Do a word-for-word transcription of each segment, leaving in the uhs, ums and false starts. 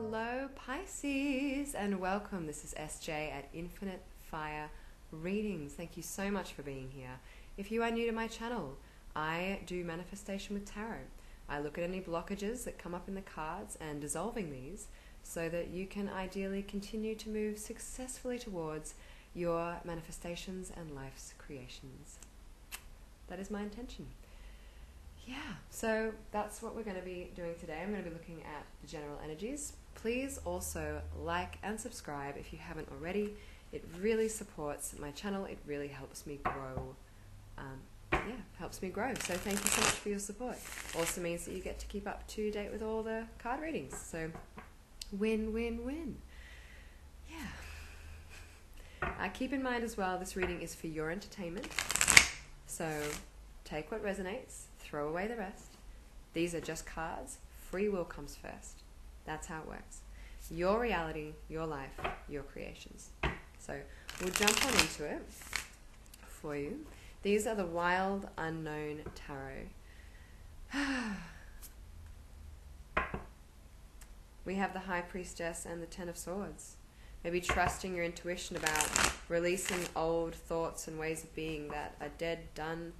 Hello Pisces and welcome. This is S J at Infinite Fire Readings. Thank you so much for being here. If you are new to my channel, I do manifestation with tarot. I look at any blockages that come up in the cards and dissolving these so that you can ideally continue to move successfully towards your manifestations and life's creations. That is my intention. Yeah, so that's what we're going to be doing today. I'm going to be looking at the general energies. Please also like and subscribe if you haven't already. It really supports my channel. It really helps me grow. Um, yeah, helps me grow. So thank you so much for your support. Also means that you get to keep up to date with all the card readings. So win, win, win. Yeah. Uh, keep in mind as well, this reading is for your entertainment. So take what resonates. Throw away the rest. These are just cards. Free will comes first. That's how it works. Your reality, your life, your creations. So we'll jump on into it for you. These are the Wild Unknown Tarot. We have the High Priestess and the Ten of Swords. Maybe trusting your intuition about releasing old thoughts and ways of being that are dead, done,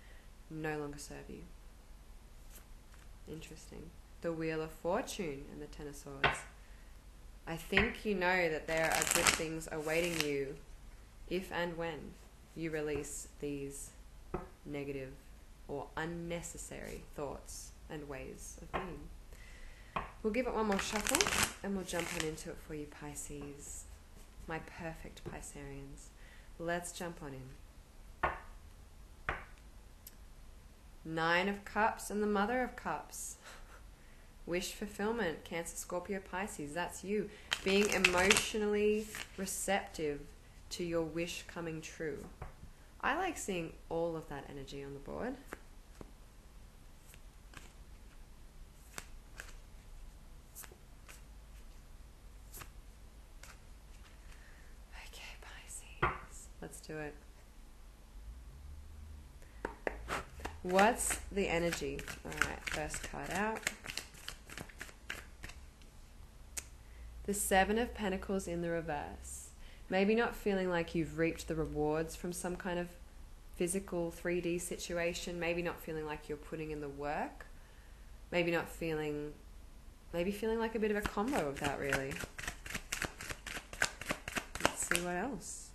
no longer serve you. Interesting. The Wheel of Fortune and the Ten of Swords. I think you know that there are good things awaiting you if and when you release these negative or unnecessary thoughts and ways of being. We'll give it one more shuffle and we'll jump on into it for you, Pisces. My perfect Pisceans. Let's jump on in. Nine of Cups and the Mother of Cups. Wish fulfillment, Cancer, Scorpio, Pisces. That's you. Being emotionally receptive to your wish coming true. I like seeing all of that energy on the board. Okay, Pisces. Let's do it. What's the energy? Alright, first card out. The Seven of Pentacles in the reverse. Maybe not feeling like you've reaped the rewards from some kind of physical three D situation. Maybe not feeling like you're putting in the work. Maybe not feeling... Maybe feeling like a bit of a combo of that, really. Let's see what else.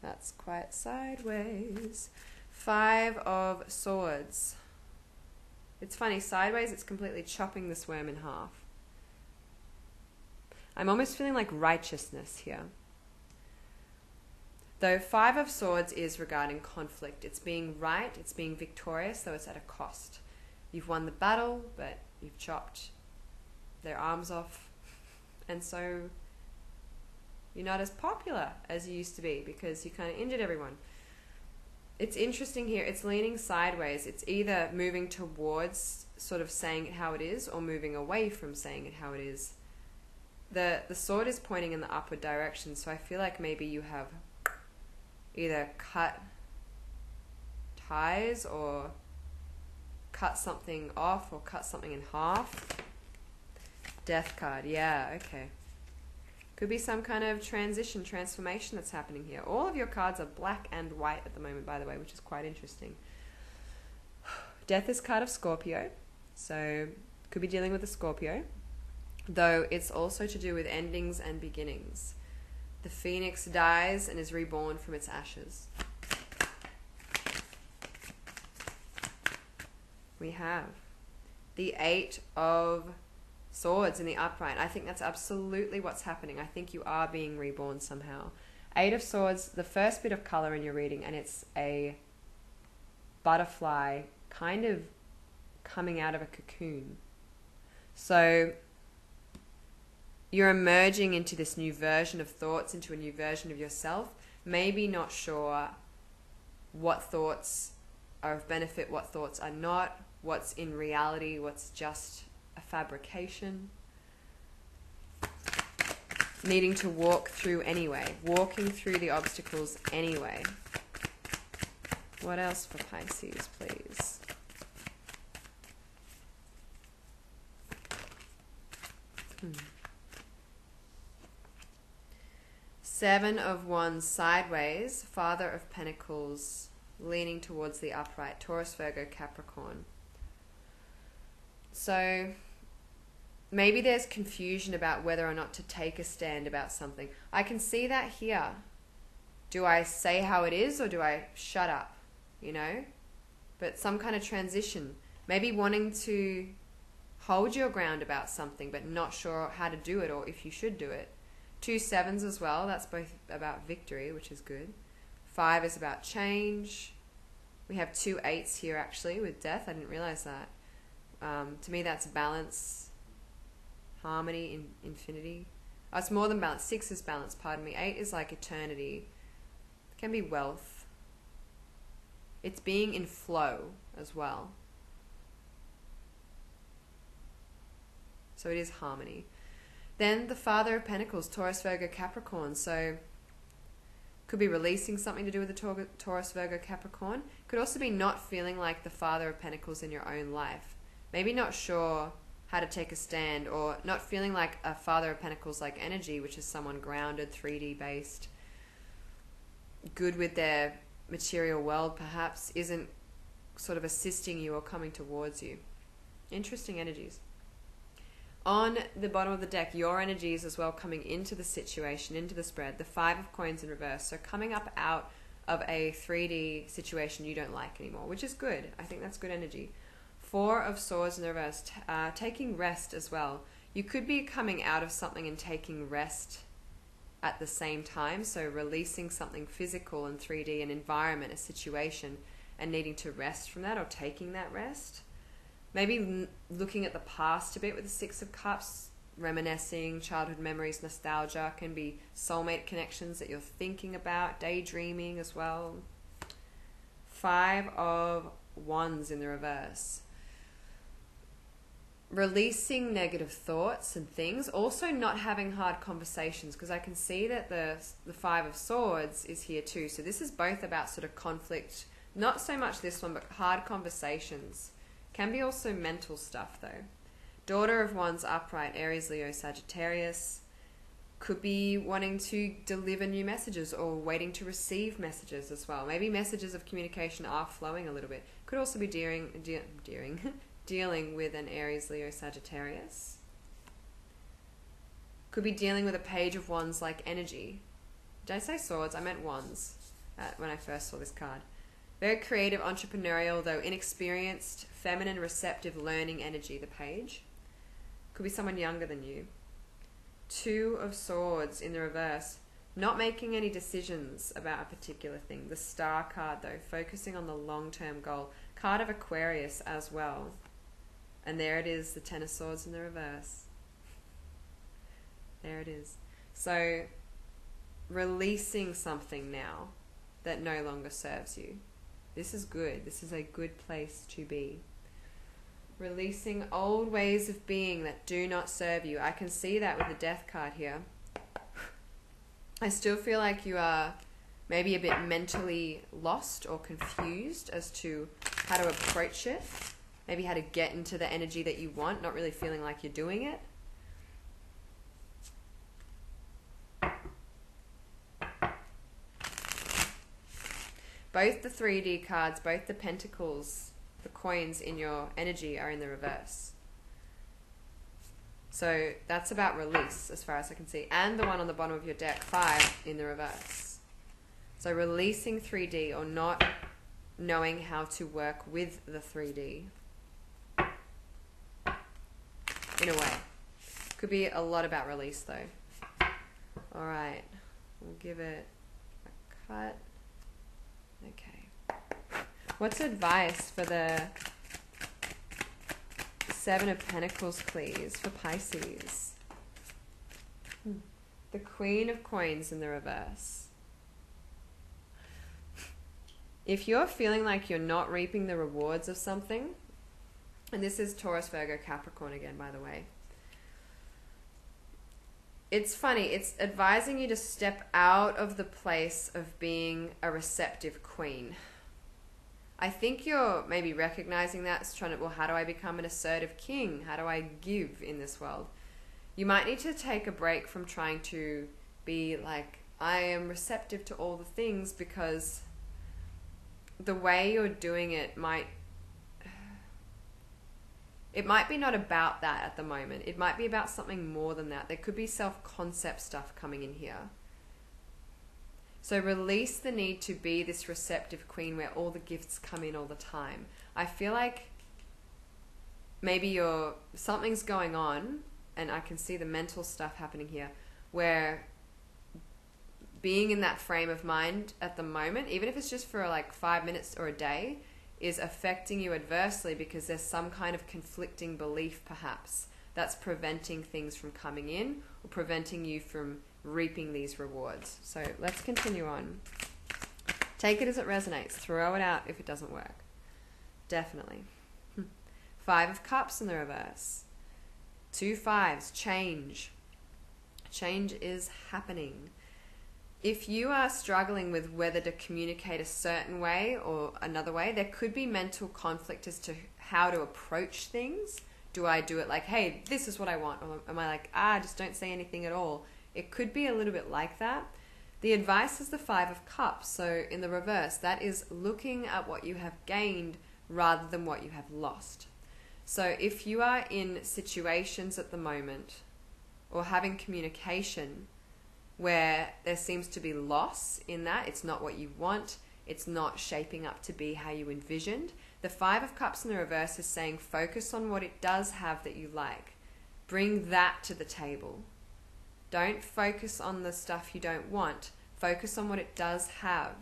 That's quite sideways. Five of Swords. It's funny, sideways it's completely chopping this worm in half. I'm almost feeling like righteousness here. Though Five of Swords is regarding conflict. It's being right, it's being victorious, though it's at a cost. You've won the battle, but you've chopped their arms off. And so you're not as popular as you used to be because you kind of injured everyone. It's interesting here, it's leaning sideways. It's either moving towards sort of saying it how it is or moving away from saying it how it is. The the sword is pointing in the upward direction, so I feel like maybe you have either cut ties or cut something off or cut something in half. Death card, yeah, okay. Could be some kind of transition, transformation that's happening here. All of your cards are black and white at the moment, by the way, which is quite interesting. Death is card of Scorpio, so could be dealing with a Scorpio, though it's also to do with endings and beginnings. The phoenix dies and is reborn from its ashes. We have the Eight of Swords in the upright. I think that's absolutely what's happening. I think you are being reborn somehow. Eight of Swords, the first bit of color in your reading, and it's a butterfly kind of coming out of a cocoon. So you're emerging into this new version of thoughts, into a new version of yourself. Maybe not sure what thoughts are of benefit, what thoughts are not, what's in reality, what's just a fabrication, needing to walk through anyway, walking through the obstacles anyway. What else for Pisces, please? Hmm. Seven of Wands sideways, Father of Pentacles leaning towards the upright, Taurus, Virgo, Capricorn. So maybe there's confusion about whether or not to take a stand about something. I can see that here. Do I say how it is or do I shut up, you know? But some kind of transition. Maybe wanting to hold your ground about something but not sure how to do it or if you should do it. Two sevens as well. That's both about victory, which is good. Five is about change. We have two eights here actually with death. I didn't realize that. Um, to me that's balance, harmony, in, infinity. Oh, it's more than balance. Six is balance, pardon me. Eight is like eternity. It can be wealth. It's being in flow as well. So it is harmony. Then the Father of Pentacles, Taurus, Virgo, Capricorn. So could be releasing something to do with the Taurus, Virgo, Capricorn. Could also be not feeling like the Father of Pentacles in your own life. Maybe not sure how to take a stand or not feeling like a Father of Pentacles-like energy, which is someone grounded, three D-based, good with their material world perhaps, isn't sort of assisting you or coming towards you. Interesting energies. On the bottom of the deck, your energies as well coming into the situation, into the spread, the Five of Coins in reverse. So coming up out of a three D situation you don't like anymore, which is good. I think that's good energy. Four of Swords in reverse, uh, taking rest as well. You could be coming out of something and taking rest at the same time, so releasing something physical in three D, an environment, a situation, and needing to rest from that or taking that rest. Maybe looking at the past a bit with the Six of Cups, reminiscing, childhood memories, nostalgia, can be soulmate connections that you're thinking about, daydreaming as well. Five of Wands in the reverse. Releasing negative thoughts and things. Also not having hard conversations, because I can see that the, the Five of Swords is here too. So this is both about sort of conflict, not so much this one, but hard conversations. Can be also mental stuff though. Daughter of Wands upright, Aries, Leo, Sagittarius. Could be wanting to deliver new messages or waiting to receive messages as well. Maybe messages of communication are flowing a little bit. Could also be dealing, de dealing, dealing with an Aries, Leo, Sagittarius. Could be dealing with a Page of Wands like energy. Did I say swords? I meant wands uh, when I first saw this card. Very creative, entrepreneurial, though inexperienced, feminine, receptive, learning energy, the Page. Could be someone younger than you. Two of Swords in the reverse. Not making any decisions about a particular thing. The Star card, though, focusing on the long-term goal. Card of Aquarius as well. And there it is, the Ten of Swords in the reverse. There it is. So, releasing something now that no longer serves you. This is good. This is a good place to be. Releasing old ways of being that do not serve you. I can see that with the Death card here. I still feel like you are maybe a bit mentally lost or confused as to how to approach it. Maybe how to get into the energy that you want, not really feeling like you're doing it. Both the three D cards, both the pentacles, the coins in your energy are in the reverse. So that's about release as far as I can see. And the one on the bottom of your deck, five, in the reverse. So releasing three D or not knowing how to work with the three D. In a way. Could be a lot about release though. Alright, we'll give it a cut. Okay. What's advice for the Seven of Pentacles, please, for Pisces? Hmm. The Queen of Coins in the reverse. If you're feeling like you're not reaping the rewards of something, and this is Taurus, Virgo, Capricorn again, by the way. It's funny, it's advising you to step out of the place of being a receptive queen. I think you're maybe recognizing that, trying to, well, how do I become an assertive king? How do I give in this world? You might need to take a break from trying to be like I am receptive to all the things, because the way you're doing it might, it might be not about that at the moment. It might be about something more than that. There could be self-concept stuff coming in here. So release the need to be this receptive queen where all the gifts come in all the time. I feel like maybe you're, something's going on, and I can see the mental stuff happening here, where being in that frame of mind at the moment, even if it's just for like five minutes or a day, is affecting you adversely, because there's some kind of conflicting belief perhaps that's preventing things from coming in or preventing you from reaping these rewards. So let's continue on. Take it as it resonates. Throw it out if it doesn't work. Definitely. Five of Cups in the reverse. Two fives. Change. Change is happening. If you are struggling with whether to communicate a certain way or another way, there could be mental conflict as to how to approach things. Do I do it like, hey, this is what I want? Or am I like, ah, just don't say anything at all? It could be a little bit like that. The advice is the Five of Cups. So in the reverse, that is looking at what you have gained rather than what you have lost. So if you are in situations at the moment or having communication where there seems to be loss in that, it's not what you want, it's not shaping up to be how you envisioned, the Five of Cups in the reverse is saying focus on what it does have that you like. Bring that to the table. Don't focus on the stuff you don't want. Focus on what it does have.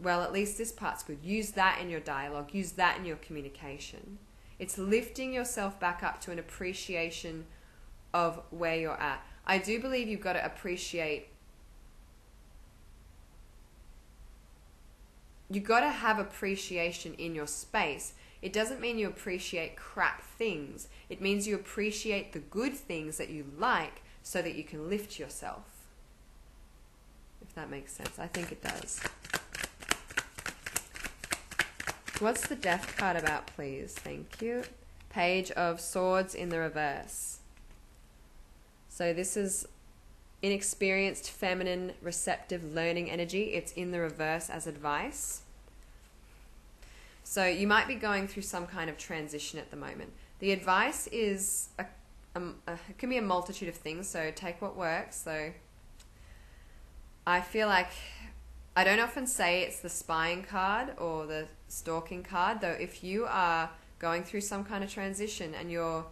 Well, at least this part's good. Use that in your dialogue. Use that in your communication. It's lifting yourself back up to an appreciation of where you're at. I do believe you've got to appreciate, you've got to have appreciation in your space. It doesn't mean you appreciate crap things. It means you appreciate the good things that you like, so that you can lift yourself. If that makes sense. I think it does. What's the Death card about, please? Thank you. Page of Swords in the reverse. So this is inexperienced, feminine, receptive, learning energy. It's in the reverse as advice. So you might be going through some kind of transition at the moment. The advice is a Um, uh, it can be a multitude of things, so take what works. So I feel like, I don't often say it's the spying card or the stalking card, though if you are going through some kind of transition and you're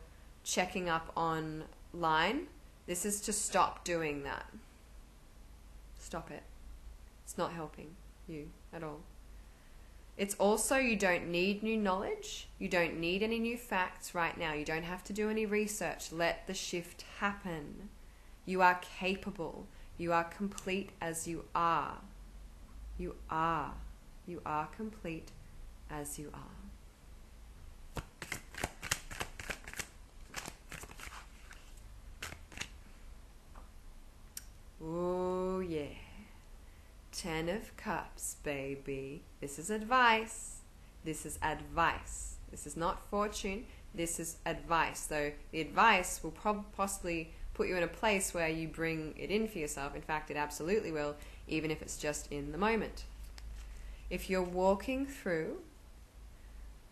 checking up online, this is to stop doing that. Stop it. It's not helping you at all. It's also, you don't need new knowledge, you don't need any new facts right now, you don't have to do any research, let the shift happen. You are capable, you are complete as you are. You are, you are complete as you are. Oh yeah. Ten of Cups, baby. This is advice. This is advice. This is not fortune. This is advice. So the advice will probably possibly put you in a place where you bring it in for yourself. In fact, it absolutely will, even if it's just in the moment. If you're walking through,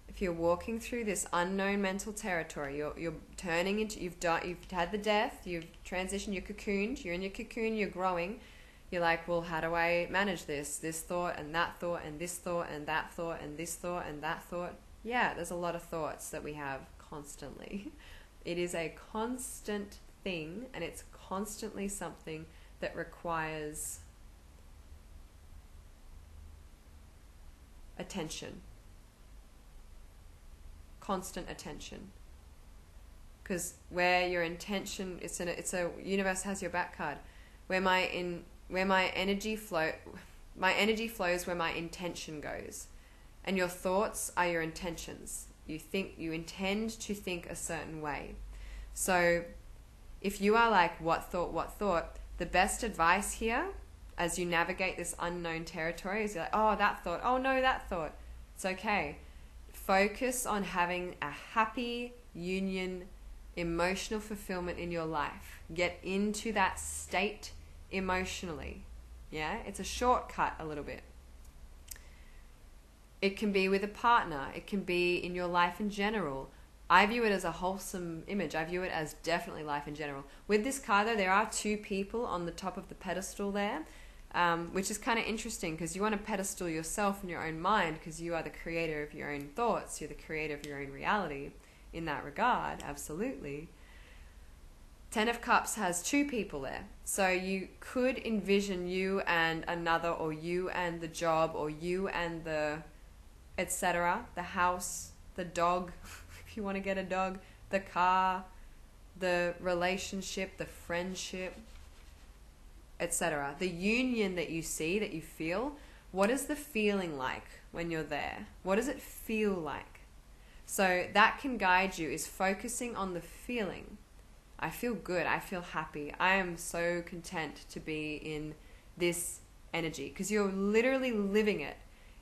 if you're walking through this unknown mental territory, you're you're turning into, you've done, you've had the death, you've transitioned, you're cocooned, you're in your cocoon, you're growing. You're like, well, how do I manage this? This thought and that thought and this thought and that thought and this thought and that thought. Yeah, there's a lot of thoughts that we have constantly. It is a constant thing, and it's constantly something that requires attention. Constant attention. Because where your intention, it's, in a, it's a universe has your back card. Where my in... Where my energy flow, my energy flows where my intention goes. And your thoughts are your intentions. You think, you intend to think a certain way. So if you are like, what thought, what thought, the best advice here as you navigate this unknown territory is you're like, oh, that thought, oh no, that thought. It's okay. Focus on having a happy union, emotional fulfillment in your life. Get into that state emotionally. Yeah, it's a shortcut a little bit. It can be with a partner. It can be in your life in general. I view it as a wholesome image. I view it as definitely life in general. With this card, though, there are two people on the top of the pedestal there, um, which is kind of interesting because you want to pedestal yourself in your own mind because you are the creator of your own thoughts. You're the creator of your own reality in that regard, absolutely. Ten of Cups has two people there. So you could envision you and another, or you and the job, or you and the et cetera, the house, the dog, if you want to get a dog, the car, the relationship, the friendship, et cetera. The union that you see, that you feel, what is the feeling like when you're there? What does it feel like? So that can guide you, is focusing on the feeling. I feel good. I feel happy. I am so content to be in this energy because you're literally living it.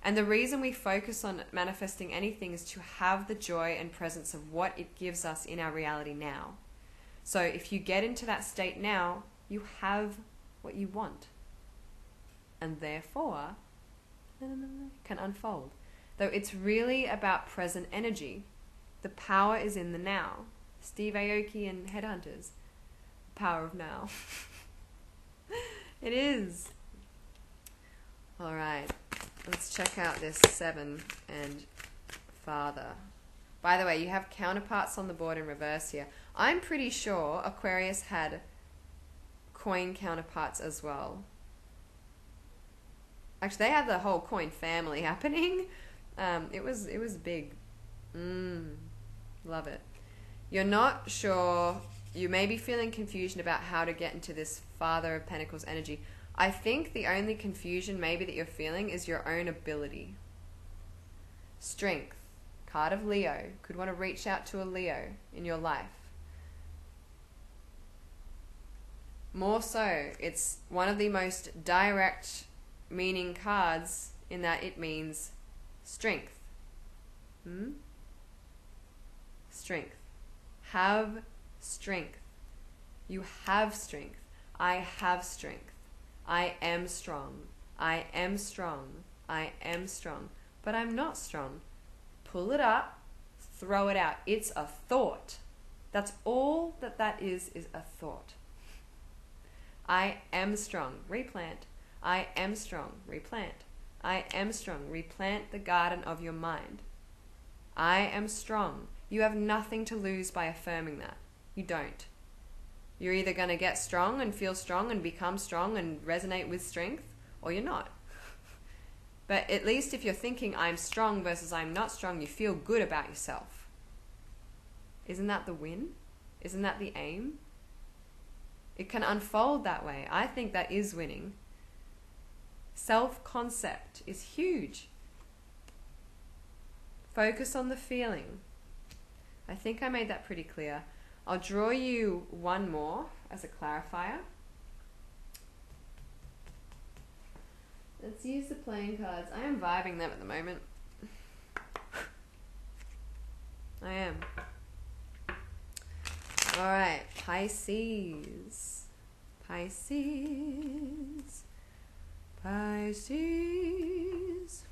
And the reason we focus on manifesting anything is to have the joy and presence of what it gives us in our reality now. So if you get into that state now, you have what you want. And therefore, can unfold. Though it's really about present energy. The power is in the now. Steve Aoki and Headhunters. The power of now. It is. All right. Let's check out this seven and father. By the way, you have counterparts on the board in reverse here. I'm pretty sure Aquarius had coin counterparts as well. Actually, they have the whole coin family happening. Um, it was it was big. Mm, love it. You're not sure. You may be feeling confusion about how to get into this Father of Pentacles energy. I think the only confusion maybe that you're feeling is your own ability. Strength. Card of Leo. Could want to reach out to a Leo in your life. More so, it's one of the most direct meaning cards in that it means strength. Hmm? Strength. Have strength. You have strength. I have strength. I am strong, I am strong, I am strong, but I'm not strong. Pull it up, throw it out. It's a thought. That's all that that is, is a thought. I am strong, replant. I am strong, replant. I am strong, replant the garden of your mind. I am strong. You have nothing to lose by affirming that. You don't. You're either going to get strong and feel strong and become strong and resonate with strength, or you're not. But at least if you're thinking I'm strong versus I'm not strong, you feel good about yourself. Isn't that the win? Isn't that the aim? It can unfold that way. I think that is winning. Self-concept is huge. Focus on the feeling. I think I made that pretty clear. I'll draw you one more as a clarifier. Let's use the playing cards. I am vibing them at the moment. I am. Alright, Pisces. Pisces. Pisces.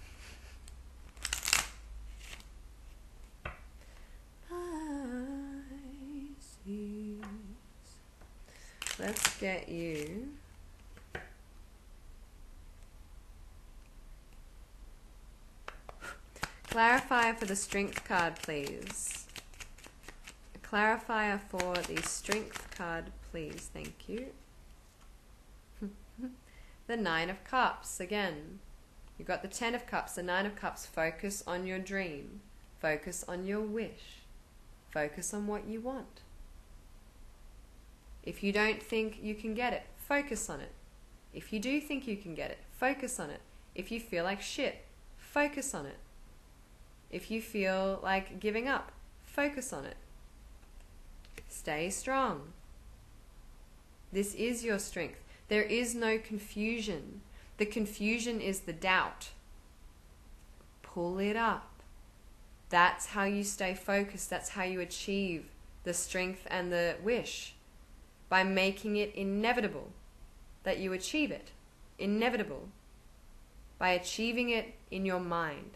Let's get you clarifier for the strength card, please. A clarifier for the strength card, please. Thank you. The Nine of Cups again. You've got the Ten of Cups, the Nine of Cups. Focus on your dream. Focus on your wish. Focus on what you want. If you don't think you can get it, focus on it. If you do think you can get it, focus on it. If you feel like shit, focus on it. If you feel like giving up, focus on it. Stay strong. This is your strength. There is no confusion. The confusion is the doubt. Pull it up. That's how you stay focused. That's how you achieve the strength and the wish. By making it inevitable. that you achieve it, inevitable, by achieving it in your mind,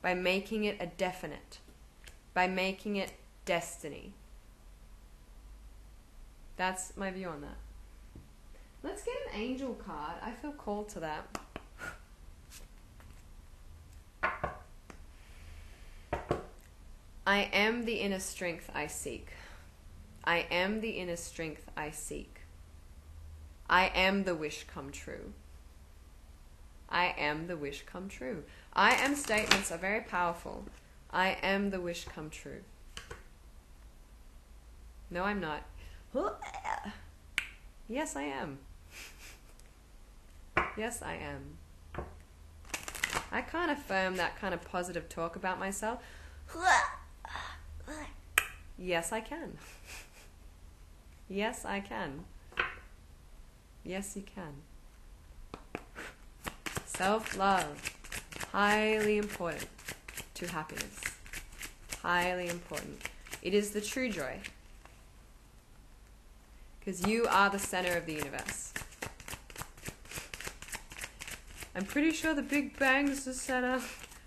by making it a definite, by making it destiny. That's my view on that. Let's get an angel card. I feel called to that. I am the inner strength I seek. I am the inner strength I seek. I am the wish come true. I am the wish come true. I am statements are very powerful. I am the wish come true. No, I'm not. Yes, I am. Yes, I am. I can't affirm that kind of positive talk about myself. Yes, I can. Yes, I can. Yes, you can. Self-love. Highly important to happiness. Highly important. It is the true joy. Because you are the center of the universe. I'm pretty sure the Big Bang is the center.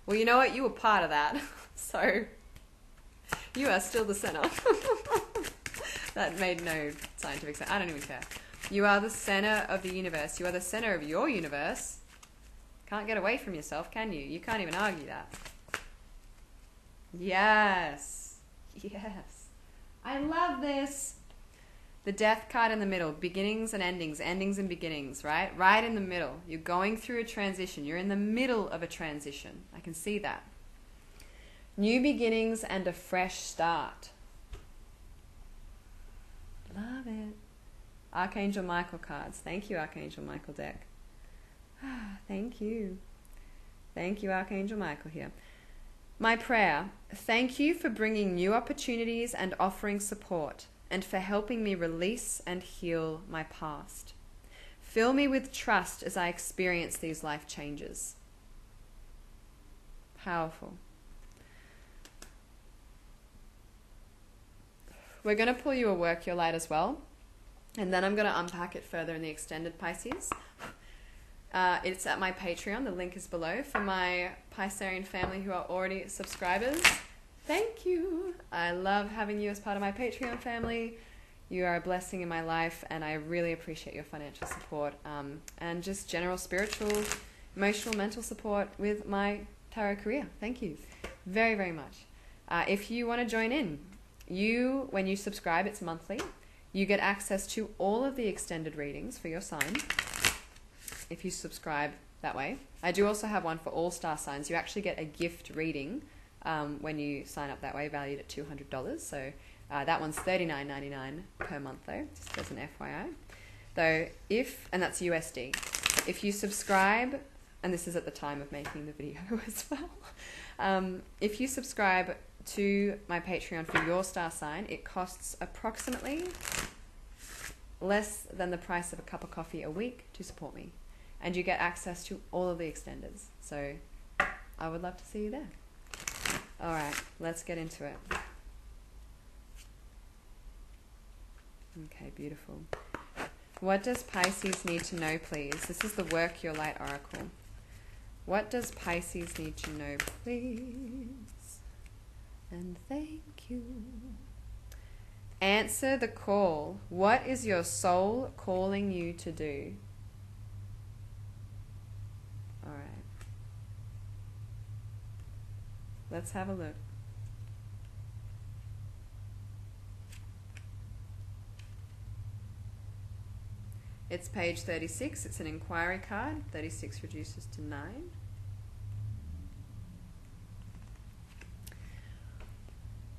Well, you know what? You were part of that. So, you are still the center. That made no scientific sense. I don't even care. You are the center of the universe. You are the center of your universe. Can't get away from yourself, can you? You can't even argue that. Yes. Yes. I love this. The death card in the middle, beginnings and endings, endings and beginnings, right? Right in the middle. You're going through a transition. You're in the middle of a transition. I can see that. New beginnings and a fresh start. Love it. Archangel Michael cards. Thank you, Archangel Michael deck. Ah, thank you. Thank you, Archangel Michael here. My prayer. Thank you for bringing new opportunities and offering support, and for helping me release and heal my past. Fill me with trust as I experience these life changes. Powerful. We're going to pull you a Work Your Light as well, and then I'm going to unpack it further in the extended Pisces. Uh, it's at my Patreon. The link is below. For my Piscean family who are already subscribers, thank you. I love having you as part of my Patreon family. You are a blessing in my life, and I really appreciate your financial support um, and just general spiritual, emotional, mental support with my tarot career. Thank you very, very much. Uh, if you want to join in, you, when you subscribe, it's monthly. You get access to all of the extended readings for your sign if you subscribe that way. I do also have one for all star signs. You actually get a gift reading Um, when you sign up that way, valued at two hundred dollars. So uh, that one's thirty-nine ninety-nine per month though, just as an F Y I. Though if, and that's U S D, if you subscribe, and this is at the time of making the video as well, um, if you subscribe to my Patreon for your star sign, it costs approximately less than the price of a cup of coffee a week to support me. And you get access to all of the extenders. So I would love to see you there. All right, let's get into it. Okay, beautiful. What does Pisces need to know, please? This is the Work Your Light Oracle. What does Pisces need to know, please? And thank you. Answer the call. What is your soul calling you to do? All right. Let's have a look. It's page thirty-six. It's an inquiry card. thirty-six reduces to nine.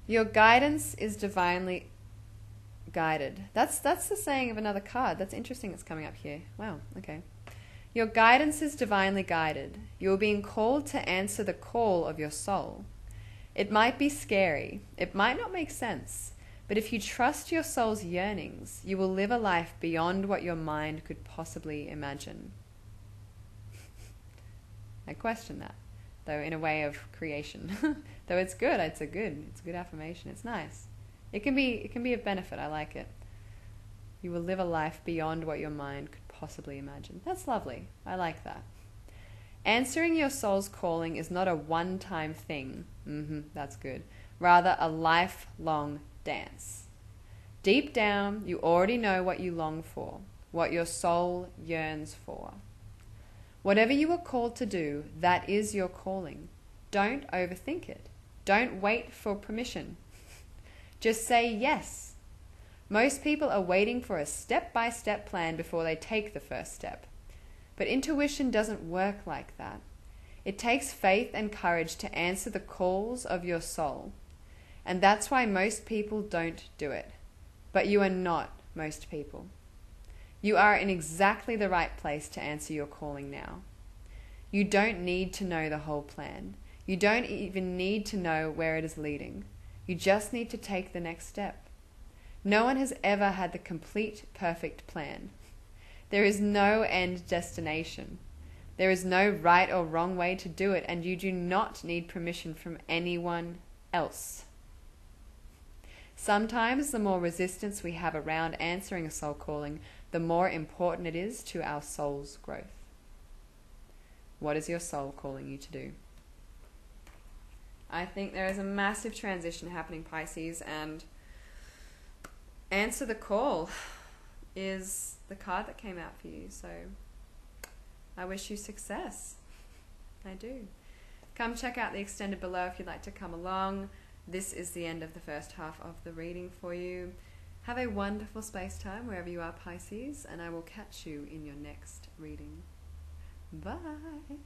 Your guidance is divinely guided. That's, that's the saying of another card. That's interesting. It's coming up here. Wow. Okay. Your guidance is divinely guided. You are being called to answer the call of your soul. It might be scary. It might not make sense. But if you trust your soul's yearnings, you will live a life beyond what your mind could possibly imagine. I question that, though, in a way of creation. Though it's good. It's a good. It's a good affirmation. It's nice. It can be, it can be of benefit. I like it. You will live a life beyond what your mind could possibly imagine. That's lovely. I like that. Answering your soul's calling is not a one-time thing. Mm-hmm, that's good. Rather, a lifelong dance. Deep down, you already know what you long for, what your soul yearns for. Whatever you are called to do, that is your calling. Don't overthink it. Don't wait for permission. Just say yes. Most people are waiting for a step-by-step plan before they take the first step. But intuition doesn't work like that. It takes faith and courage to answer the calls of your soul. And that's why most people don't do it. But you are not most people. You are in exactly the right place to answer your calling now. You don't need to know the whole plan. You don't even need to know where it is leading. You just need to take the next step. No one has ever had the complete, perfect plan. There is no end destination. There is no right or wrong way to do it, and you do not need permission from anyone else. Sometimes the more resistance we have around answering a soul calling, the more important it is to our soul's growth. What is your soul calling you to do? I think there is a massive transition happening, Pisces, and answer the call is the card that came out for you. So I wish you success. I do. Come check out the extended below if you'd like to come along. This is the end of the first half of the reading for you. Have a wonderful space time wherever you are, Pisces, and I will catch you in your next reading. Bye.